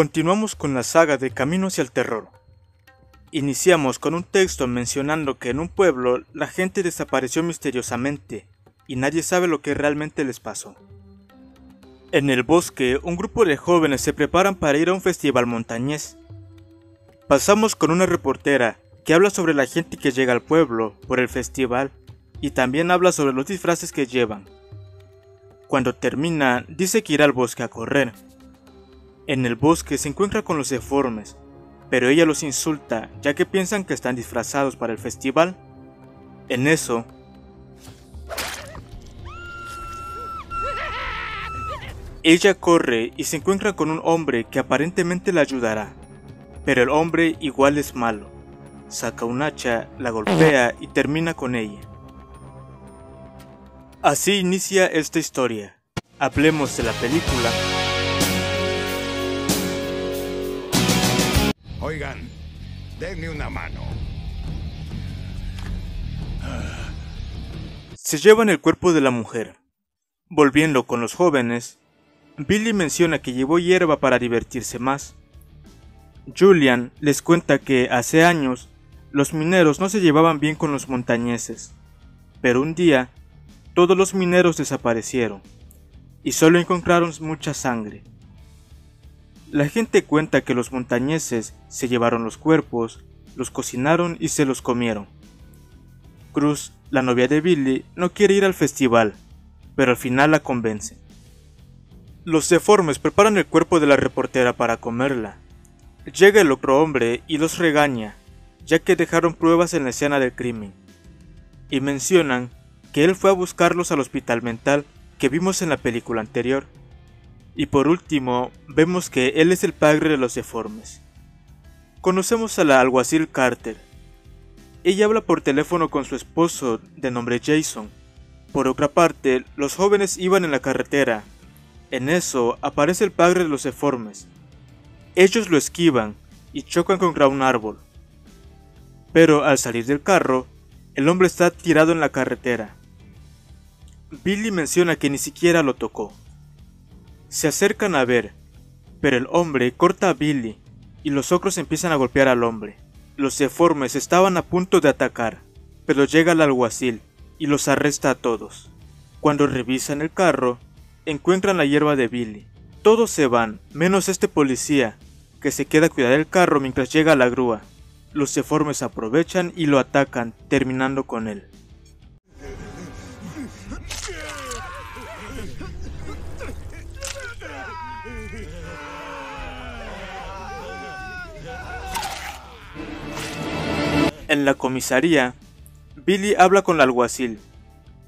Continuamos con la saga de Camino hacia el Terror. Iniciamos con un texto mencionando que en un pueblo la gente desapareció misteriosamente y nadie sabe lo que realmente les pasó. En el bosque, un grupo de jóvenes se preparan para ir a un festival montañés. Pasamos con una reportera que habla sobre la gente que llega al pueblo por el festival y también habla sobre los disfraces que llevan. Cuando termina, dice que irá al bosque a correr. En el bosque se encuentra con los deformes, pero ella los insulta ya que piensan que están disfrazados para el festival. En eso, ella corre y se encuentra con un hombre que aparentemente la ayudará, pero el hombre igual es malo. Saca un hacha, la golpea y termina con ella. Así inicia esta historia. Hablemos de la película. Oigan, denme una mano. Se llevan el cuerpo de la mujer. Volviendo con los jóvenes, Billy menciona que llevó hierba para divertirse más. Julian les cuenta que hace años los mineros no se llevaban bien con los montañeses, pero un día todos los mineros desaparecieron y solo encontraron mucha sangre. La gente cuenta que los montañeses se llevaron los cuerpos, los cocinaron y se los comieron. Cruz, la novia de Billy, no quiere ir al festival, pero al final la convence. Los deformes preparan el cuerpo de la reportera para comerla. Llega el otro hombre y los regaña, ya que dejaron pruebas en la escena del crimen. Y mencionan que él fue a buscarlos al hospital mental que vimos en la película anterior. Y por último, vemos que él es el padre de los deformes. Conocemos a la alguacil Carter. Ella habla por teléfono con su esposo, de nombre Jason. Por otra parte, los jóvenes iban en la carretera. En eso, aparece el padre de los deformes. Ellos lo esquivan y chocan contra un árbol. Pero al salir del carro, el hombre está tirado en la carretera. Billy menciona que ni siquiera lo tocó. Se acercan a ver, pero el hombre corta a Billy y los otros empiezan a golpear al hombre. Los deformes estaban a punto de atacar, pero llega el alguacil y los arresta a todos. Cuando revisan el carro, encuentran la hierba de Billy. Todos se van, menos este policía, que se queda a cuidar el carro mientras llega la grúa. Los deformes aprovechan y lo atacan, terminando con él. En la comisaría, Billy habla con el alguacil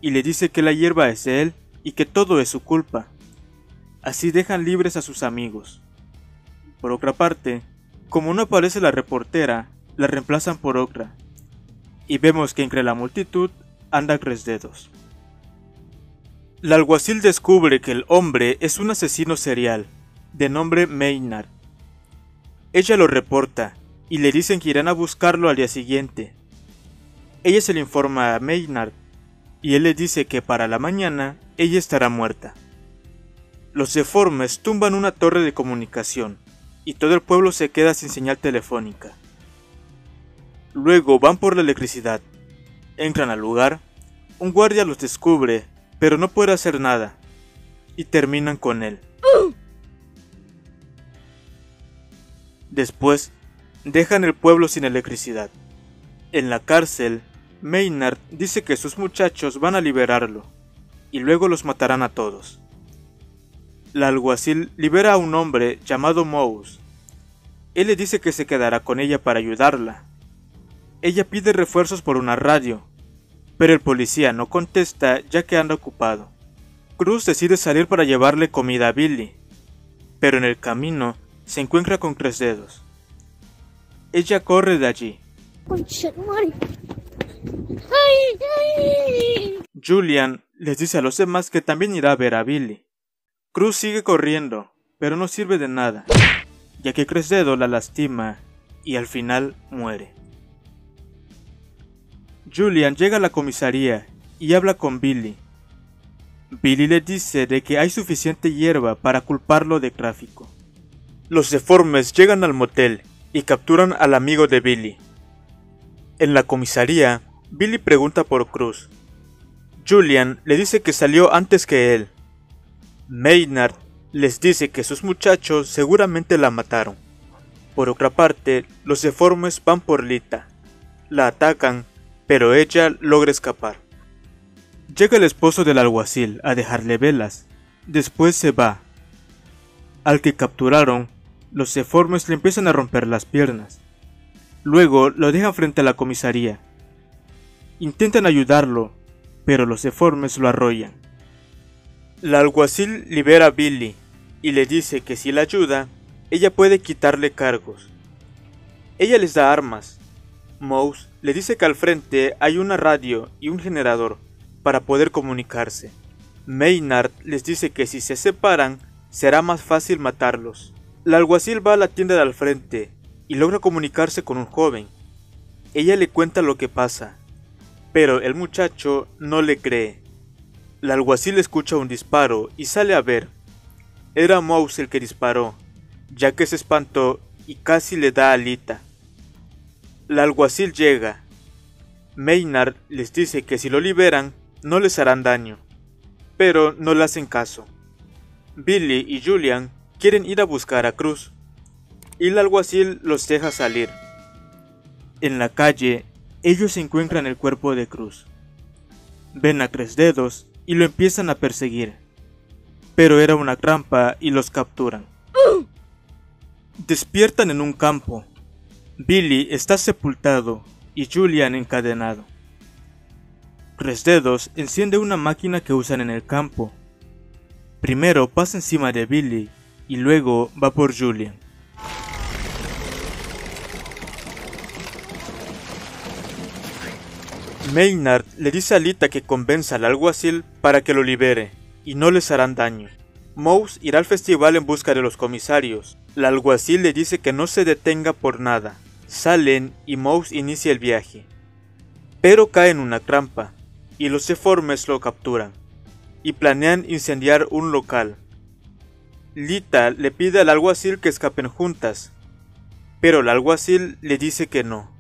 y le dice que la hierba es de él y que todo es su culpa. Así dejan libres a sus amigos. Por otra parte, como no aparece la reportera, la reemplazan por otra. Y vemos que entre la multitud anda Tres Dedos. El alguacil descubre que el hombre es un asesino serial, de nombre Maynard. Ella lo reporta y le dicen que irán a buscarlo al día siguiente. Ella se le informa a Maynard y él le dice que para la mañana ella estará muerta. Los deformes tumban una torre de comunicación y todo el pueblo se queda sin señal telefónica. Luego van por la electricidad. Entran al lugar, un guardia los descubre, pero no puede hacer nada y terminan con él. Después dejan el pueblo sin electricidad. En la cárcel, Maynard dice que sus muchachos van a liberarlo y luego los matarán a todos. La alguacil libera a un hombre llamado Mouse. Él le dice que se quedará con ella para ayudarla. Ella pide refuerzos por una radio, pero el policía no contesta ya que anda ocupado. Cruz decide salir para llevarle comida a Billy, pero en el camino se encuentra con Tres Dedos. Ella corre de allí. Julian les dice a los demás que también irá a ver a Billy. Cruz sigue corriendo, pero no sirve de nada, ya que Tres Dedos la lastima y al final muere. Julian llega a la comisaría y habla con Billy. Billy le dice de que hay suficiente hierba para culparlo de tráfico. Los deformes llegan al motel y capturan al amigo de Billy. En la comisaría, Billy pregunta por Cruz. Julian le dice que salió antes que él. Maynard les dice que sus muchachos seguramente la mataron. Por otra parte, los deformes van por Lita. La atacan, pero ella logra escapar. Llega el esposo del alguacil a dejarle velas. Después se va. Al que capturaron, los deformes le empiezan a romper las piernas. Luego lo dejan frente a la comisaría. Intentan ayudarlo, pero los deformes lo arrollan. La alguacil libera a Billy y le dice que si la ayuda, ella puede quitarle cargos. Ella les da armas. Mouse le dice que al frente hay una radio y un generador para poder comunicarse. Maynard les dice que si se separan, será más fácil matarlos. La alguacil va a la tienda de al frente y logra comunicarse con un joven. Ella le cuenta lo que pasa, pero el muchacho no le cree. El alguacil escucha un disparo y sale a ver. Era Mouse el que disparó, ya que se espantó y casi le da a Lita. El alguacil llega. Maynard les dice que si lo liberan, no les harán daño, pero no le hacen caso. Billy y Julian quieren ir a buscar a Cruz, y el alguacil los deja salir. En la calle, ellos encuentran el cuerpo de Cruz. Ven a Tres Dedos y lo empiezan a perseguir, pero era una trampa y los capturan. Despiertan en un campo. Billy está sepultado y Julian encadenado. Tres Dedos enciende una máquina que usan en el campo. Primero pasa encima de Billy y luego va por Julian. Maynard le dice a Lita que convenza al alguacil para que lo libere y no les harán daño. Mouse irá al festival en busca de los comisarios. El alguacil le dice que no se detenga por nada. Salen y Mouse inicia el viaje, pero cae en una trampa y los deformes lo capturan y planean incendiar un local. Lita le pide al alguacil que escapen juntas, pero el alguacil le dice que no.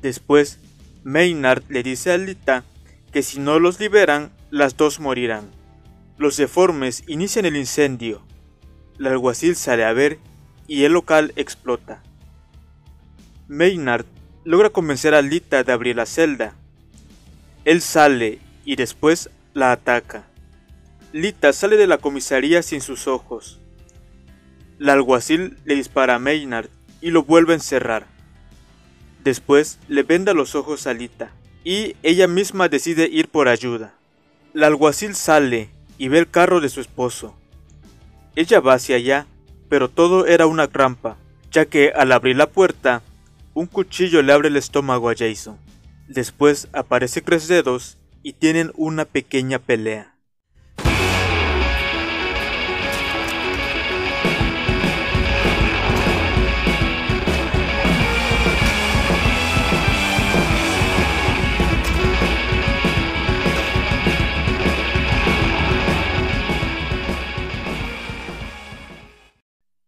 Después, Maynard le dice a Lita que si no los liberan, las dos morirán. Los deformes inician el incendio. El alguacil sale a ver y el local explota. Maynard logra convencer a Lita de abrir la celda. Él sale y después la ataca. Lita sale de la comisaría sin sus ojos. El alguacil le dispara a Maynard y lo vuelve a encerrar. Después le venda los ojos a Lita y ella misma decide ir por ayuda. El alguacil sale y ve el carro de su esposo. Ella va hacia allá, pero todo era una trampa, ya que al abrir la puerta, un cuchillo le abre el estómago a Jason. Después aparece Tres Dedos y tienen una pequeña pelea.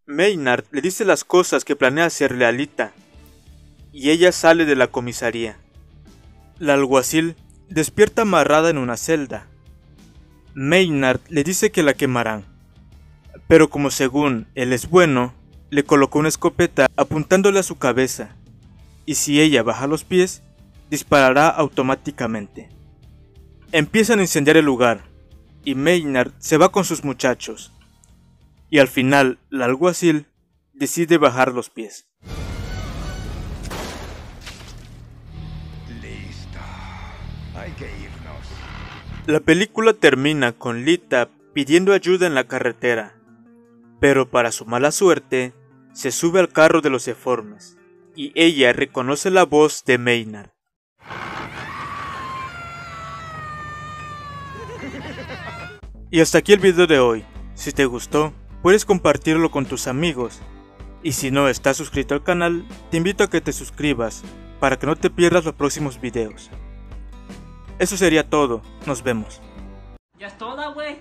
Maynard le dice las cosas que planea hacerle a Lita, y ella sale de la comisaría. El alguacil despierta amarrada en una celda. Maynard le dice que la quemarán, pero como según él es bueno, le colocó una escopeta apuntándole a su cabeza, y si ella baja los pies, disparará automáticamente. Empiezan a incendiar el lugar, y Maynard se va con sus muchachos, y al final el alguacil decide bajar los pies. La película termina con Lita pidiendo ayuda en la carretera, pero para su mala suerte, se sube al carro de los deformes, y ella reconoce la voz de Maynard. Y hasta aquí el video de hoy. Si te gustó, puedes compartirlo con tus amigos, y si no estás suscrito al canal, te invito a que te suscribas, para que no te pierdas los próximos videos. Eso sería todo. Nos vemos. Ya es toda, güey.